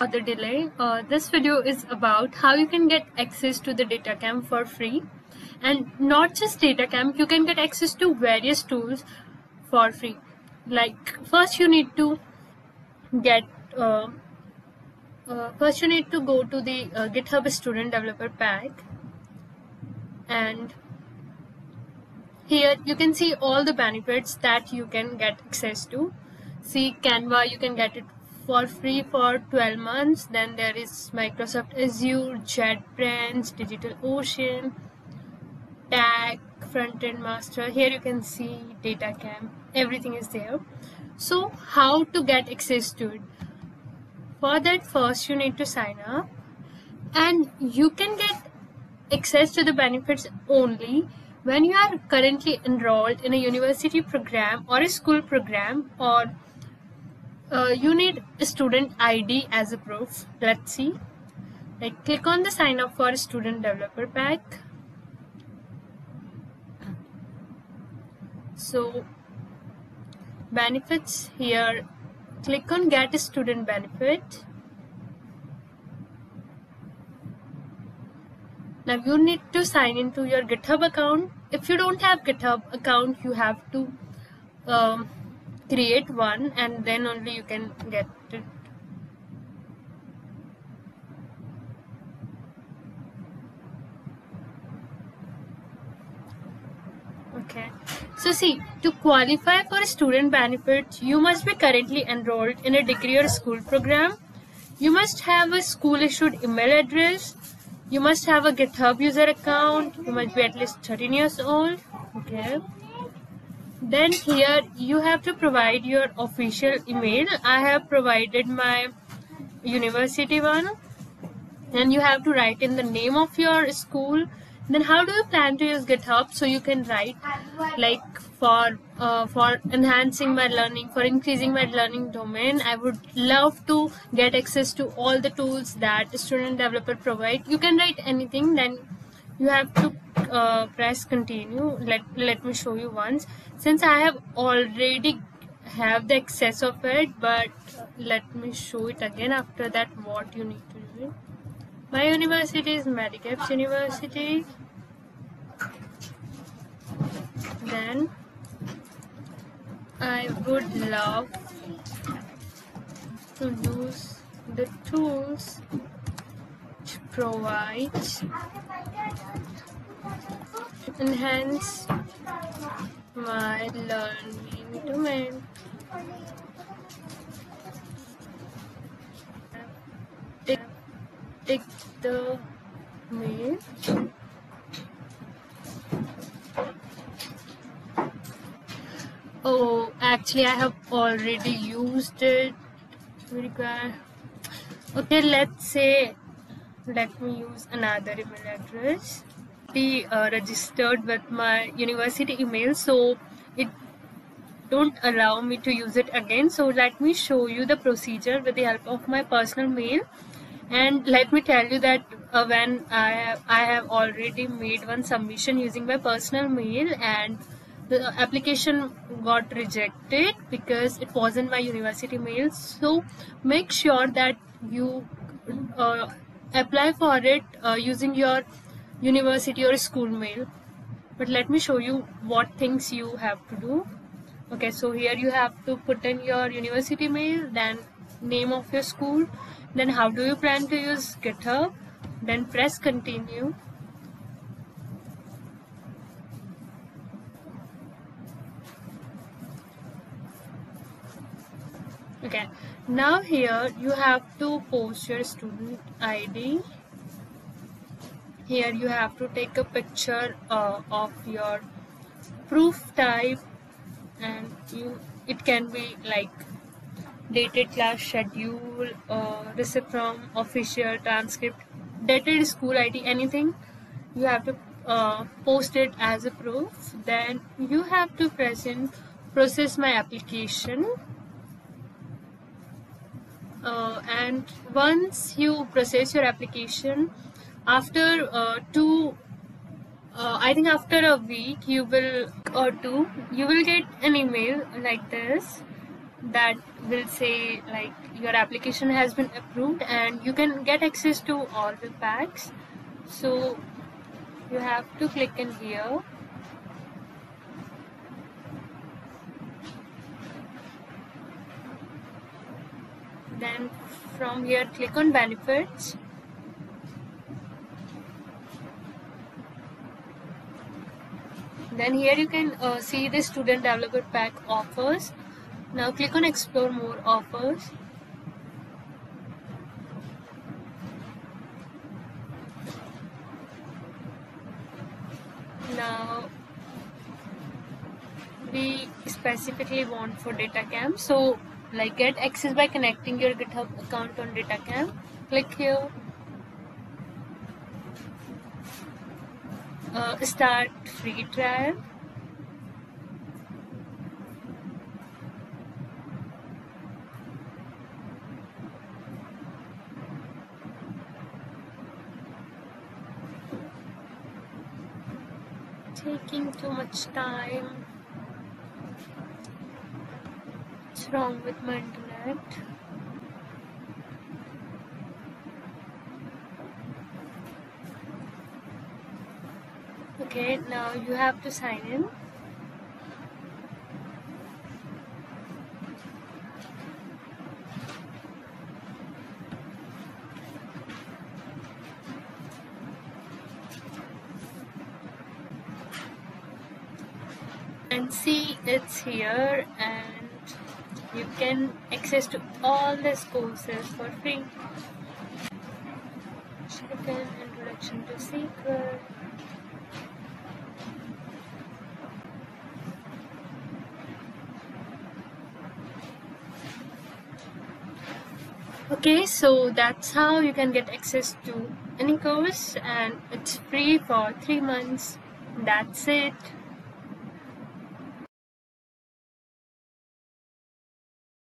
for the delay. This video is about how you can get access to the DataCamp for free, and not just DataCamp, you can get access to various tools for free. Like first you need to go to the GitHub Student Developer Pack, and here you can see all the benefits that you can get access to. See, Canva, you can get it for free for 12 months. Then there is Microsoft Azure, JetBrains, DigitalOcean, Tag, Frontend Master. Here you can see DataCamp. Everything is there. So how to get access to it? For that, first you need to sign up, and you can get access to the benefits only when you are currently enrolled in a university program or a school program, or you need a student ID as a proof. Let's see. Like, click on the sign up for Student Developer Pack. So benefits, here click on get a student benefit. Now you need to sign into your GitHub account. If you don't have GitHub account, you have to create one, and then only you can get it. Okay, so see, to qualify for a student benefit, you must be currently enrolled in a degree or school program. You must have a school issued email address. You must have a GitHub user account. You must be at least 13 years old. Okay. Then here you have to provide your official email. I have provided my university one. Then you have to write in the name of your school. Then how do you plan to use GitHub? So you can write like, for enhancing my learning, for increasing my learning domain, I would love to get access to all the tools that the student developer provide. You can write anything. Then you have to press continue. Let me show you once, since I have already have the access of it, but let me show it again. After that, what you need to do. My university is Medicaps University. Then I would love to use the tools to provide to enhance my learning domain. Take the mail. Oh, actually I have already used it. Okay, let's say, let me use another email address. Be registered with my university email, so it don't allow me to use it again. So let me show you the procedure with the help of my personal mail. And let me tell you that when I have already made one submission using my personal mail, and the application got rejected because it wasn't my university mail. So make sure that you apply for it using your university or school mail. But let me show you what things you have to do. Okay, so here you have to put in your university mail, then name of your school, then how do you plan to use GitHub, then press continue. Okay, now here you have to post your student ID. Here you have to take a picture of your proof type, and it can be like dated class schedule, receipt from official, transcript, dated school ID, anything. You have to post it as a proof. Then you have to press in process my application. And once you process your application, after after a week you will, or two, you will get an email like this. that will say like your application has been approved, and you can get access to all the packs. So you have to click in here. Then from here click on benefits. Then here you can see the student developer pack offers. Now click on explore more offers. Now we specifically want for DataCamp, so like get access by connecting your GitHub account on DataCamp. Click here. Start free trial. Taking too much time. What's wrong with my internet? Okay, now you have to sign in. And see, it's here, and you can access to all these courses for free. Second, introduction to SQL. Okay, so that's how you can get access to any course, and it's free for 3 months. That's it.